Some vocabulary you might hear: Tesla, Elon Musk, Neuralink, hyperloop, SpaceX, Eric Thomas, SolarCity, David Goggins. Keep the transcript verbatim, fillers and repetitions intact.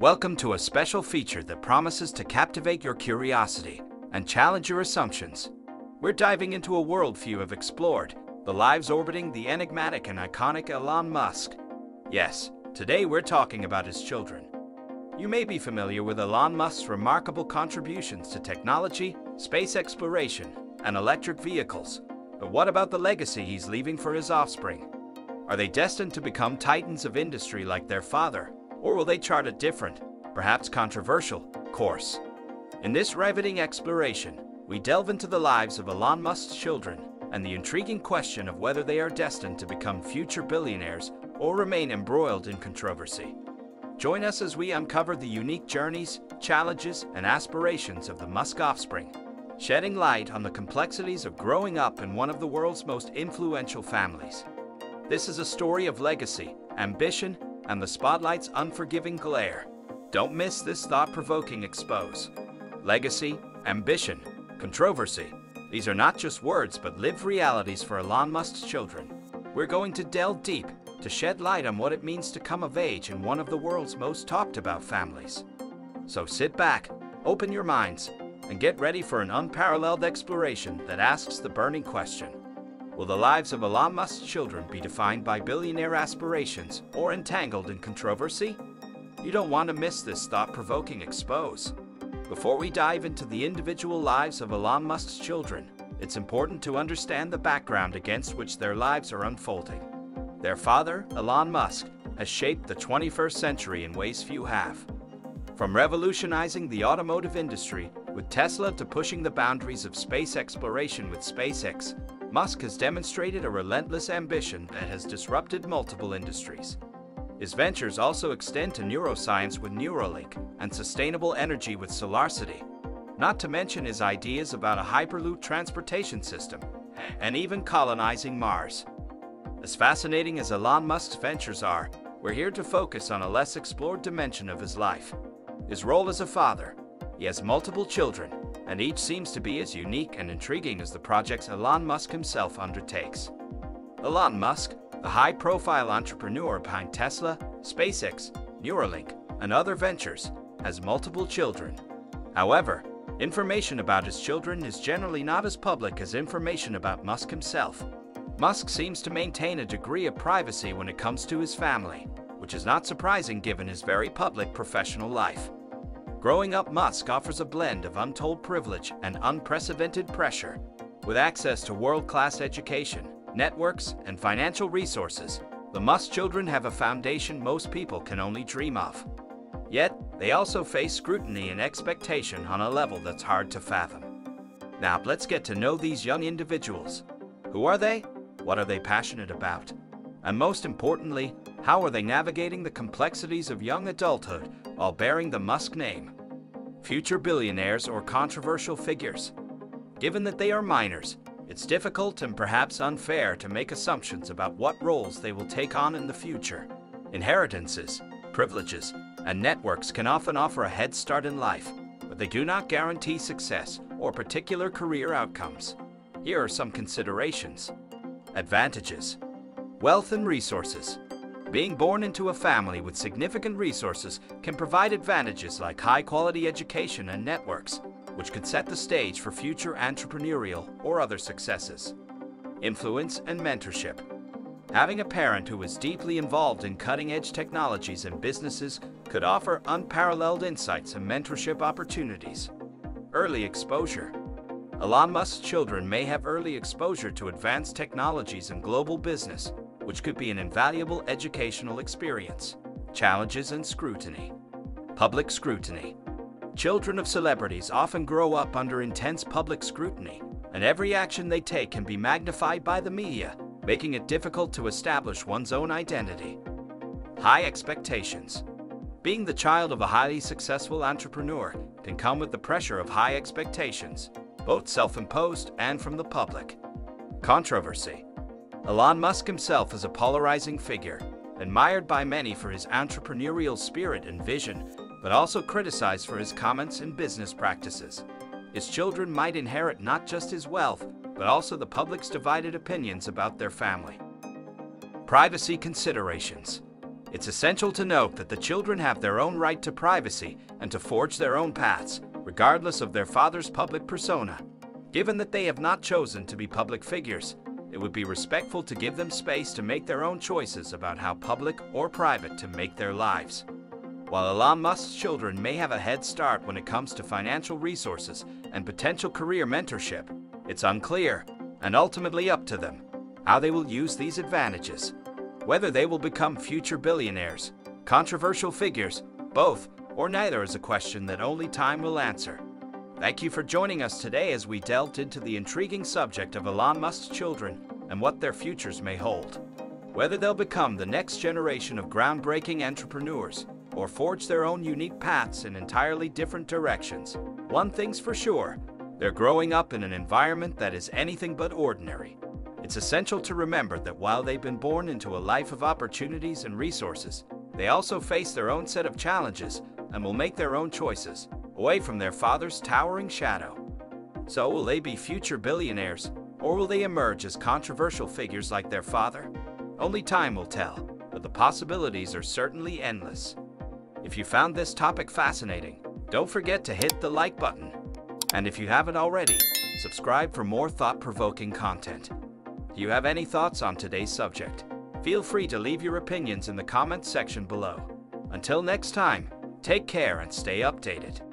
Welcome to a special feature that promises to captivate your curiosity and challenge your assumptions. We're diving into a world few have explored, the lives orbiting the enigmatic and iconic Elon Musk. Yes, today we're talking about his children. You may be familiar with Elon Musk's remarkable contributions to technology, space exploration, and electric vehicles. But what about the legacy he's leaving for his offspring? Are they destined to become titans of industry like their father? Or will they chart a different, perhaps controversial, course? In this riveting exploration, we delve into the lives of Elon Musk's children and the intriguing question of whether they are destined to become future billionaires or remain embroiled in controversy. Join us as we uncover the unique journeys, challenges, and aspirations of the Musk offspring, shedding light on the complexities of growing up in one of the world's most influential families. This is a story of legacy, ambition, and the spotlight's unforgiving glare. Don't miss this thought-provoking expose. Legacy, ambition, controversy. These are not just words, but lived realities for Elon Musk's children. We're going to delve deep to shed light on what it means to come of age in one of the world's most talked-about families. So sit back, open your minds, and get ready for an unparalleled exploration that asks the burning question. Will the lives of Elon Musk's children be defined by billionaire aspirations or entangled in controversy? You don't want to miss this thought-provoking expose. Before we dive into the individual lives of Elon Musk's children, it's important to understand the background against which their lives are unfolding. Their father, Elon Musk, has shaped the twenty-first century in ways few have. From revolutionizing the automotive industry with Tesla to pushing the boundaries of space exploration with SpaceX, Musk has demonstrated a relentless ambition that has disrupted multiple industries. His ventures also extend to neuroscience with Neuralink and sustainable energy with SolarCity, not to mention his ideas about a hyperloop transportation system and even colonizing Mars. As fascinating as Elon Musk's ventures are, we're here to focus on a less explored dimension of his life, his role as a father. He has multiple children, and each seems to be as unique and intriguing as the projects Elon Musk himself undertakes. Elon Musk, the high-profile entrepreneur behind Tesla, SpaceX, Neuralink, and other ventures, has multiple children. However, information about his children is generally not as public as information about Musk himself. Musk seems to maintain a degree of privacy when it comes to his family, which is not surprising given his very public professional life. Growing up, Musk offers a blend of untold privilege and unprecedented pressure. With access to world-class education, networks, and financial resources, the Musk children have a foundation most people can only dream of. Yet, they also face scrutiny and expectation on a level that's hard to fathom. Now, let's get to know these young individuals. Who are they? What are they passionate about? And most importantly, how are they navigating the complexities of young adulthood while bearing the Musk name? Future billionaires or controversial figures? Given that they are minors, it's difficult and perhaps unfair to make assumptions about what roles they will take on in the future. Inheritances, privileges, and networks can often offer a head start in life, but they do not guarantee success or particular career outcomes. Here are some considerations. Advantages. Wealth and resources. Being born into a family with significant resources can provide advantages like high-quality education and networks, which could set the stage for future entrepreneurial or other successes. Influence and mentorship. Having a parent who is deeply involved in cutting-edge technologies and businesses could offer unparalleled insights and mentorship opportunities. Early exposure. Elon Musk's children may have early exposure to advanced technologies and global business, which could be an invaluable educational experience. Challenges and scrutiny. Public scrutiny. Children of celebrities often grow up under intense public scrutiny, and every action they take can be magnified by the media, making it difficult to establish one's own identity. High expectations. Being the child of a highly successful entrepreneur can come with the pressure of high expectations, both self-imposed and from the public. Controversy. Elon Musk himself is a polarizing figure, admired by many for his entrepreneurial spirit and vision, but also criticized for his comments and business practices. His children might inherit not just his wealth, but also the public's divided opinions about their family. Privacy considerations. It's essential to note that the children have their own right to privacy and to forge their own paths, regardless of their father's public persona. Given that they have not chosen to be public figures, it would be respectful to give them space to make their own choices about how public or private to make their lives. While Elon Musk's children may have a head start when it comes to financial resources and potential career mentorship, it's unclear, and ultimately up to them, how they will use these advantages. Whether they will become future billionaires, controversial figures, both, or neither is a question that only time will answer. Thank you for joining us today as we delved into the intriguing subject of Elon Musk's children and what their futures may hold. Whether they'll become the next generation of groundbreaking entrepreneurs or forge their own unique paths in entirely different directions, one thing's for sure, they're growing up in an environment that is anything but ordinary. It's essential to remember that while they've been born into a life of opportunities and resources, they also face their own set of challenges and will make their own choices, away from their father's towering shadow. So will they be future billionaires, or will they emerge as controversial figures like their father? Only time will tell, but the possibilities are certainly endless. If you found this topic fascinating, don't forget to hit the like button. And if you haven't already, subscribe for more thought-provoking content. Do you have any thoughts on today's subject? Feel free to leave your opinions in the comments section below. Until next time, take care and stay updated.